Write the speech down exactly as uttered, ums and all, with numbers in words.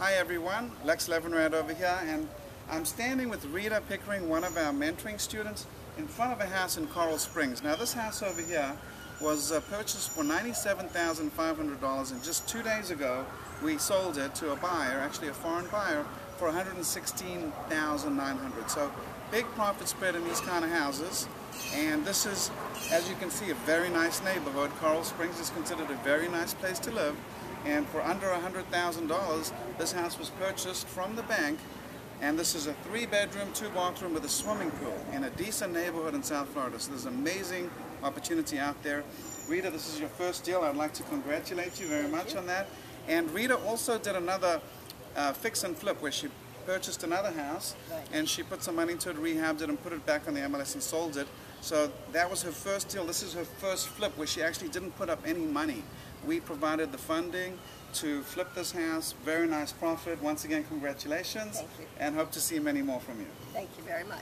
Hi everyone, Lex Levinrad over here, and I'm standing with Rita Pickering, one of our mentoring students, in front of a house in Coral Springs. Now this house over here was uh, purchased for ninety-seven thousand five hundred dollars, and just two days ago we sold it to a buyer, actually a foreign buyer, for one hundred sixteen thousand nine hundred dollars. So big profit spread in these kind of houses, and this is, as you can see, a very nice neighborhood. Coral Springs is considered a very nice place to live, and for under one hundred thousand dollars this house was purchased from the bank, and this is a three-bedroom, two-bathroom with a swimming pool in a decent neighborhood in South Florida. So there's an amazing opportunity out there. Rita, this is your first deal. I'd like to congratulate you very Thank much you. on that. And Rita also did another uh, fix and flip where she purchased another house, right, and she put some money into it, rehabbed it, and put it back on the M L S and sold it. So that was her first deal. This is her first flip where she actually didn't put up any money. We provided the funding to flip this house. Very nice profit. Once again, congratulations. Thank you. And hope to see many more from you. Thank you very much.